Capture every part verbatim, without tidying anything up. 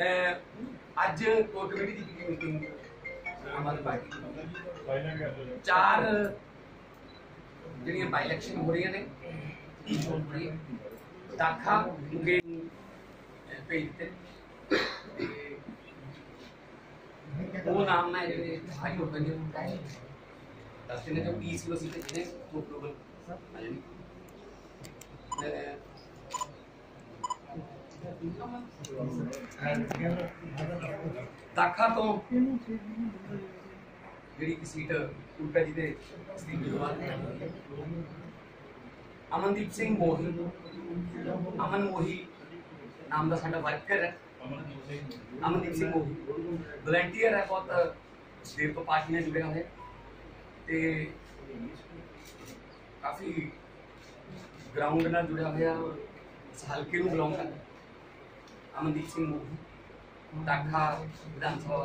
आज कमेटी की मीटिंग हमारी पार्टी चार जिहड़ियां बाई इलैक्शन हो रही ने दाखा भेज दिते वो नाम ना जिहड़े सारी हो गए ने दस दिन तक बीस किलो सीटें जिन्हें तो ग्लोबल दाखा तो जी सीट उल्टा जी अमनदीप सिंह मोही अमन मोही नाम का साडा वर्कर है। अमनदीप सिंह मोही वॉलंटियर है, बहुत देर तो पार्टी में जुड़े हुए काफ़ी ग्राउंड न जुड़ा हुआ इस हल्के में बिलोंग करता है। अमनदीप सिंह मोही दाखा विधानसभा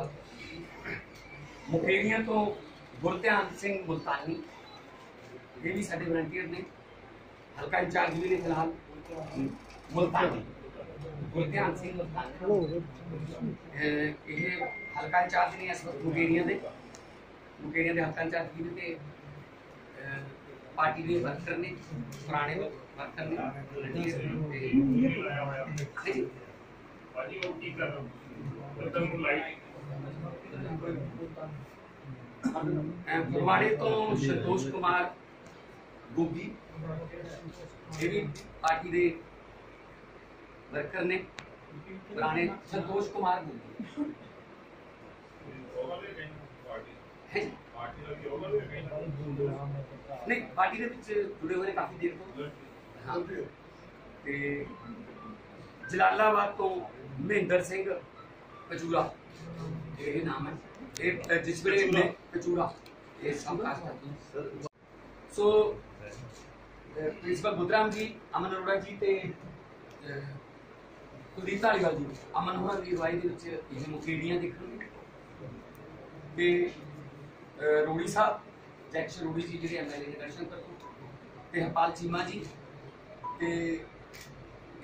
मुकेरियां तो गुरध्यान सिंह मुल्तानी ये भी साडे वॉलंटियर ने, हल्का इंचार्ज भी ने फिलहाल मुल्तानी गुरध्यान सिंह मुल्तानी ये हल्का इंचार्ज ने इस वक्त मुकेरियां दे मुकेरियां दे हल्का इंचार्ज भी ने पार्टी के वर्कर ने पुराने वर्कर ने पानी उठी कर खत्म लाइट गुरवाड़े तो संतोष कुमार गोभी ये भी पार्टी के वर्कर ने पुराने संतोष कुमार गोभी नहीं पार्टी के जुड़े हुए काफ़ी देर को। हाँ जलालाबाद तो महिंदर सिंह कचूरा ये नाम है जिस वे कचूरा ये सब सो प्रिंसिपल बुद्धराम जी अमन अरोड़ा जी ते कुलदीप धालीवाल जी अमन अरोड़ा की अगवाई मुकेरियां देखणगे रोड़ी साहब जैक्श रोड़ी जी जिहड़े एम एल ए दर्शन करो तो हरपाल चीमा जी तो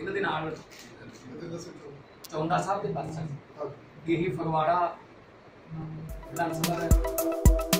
इन्होंने चौंदा साहब के पास यही फगवाड़ा विधानसभा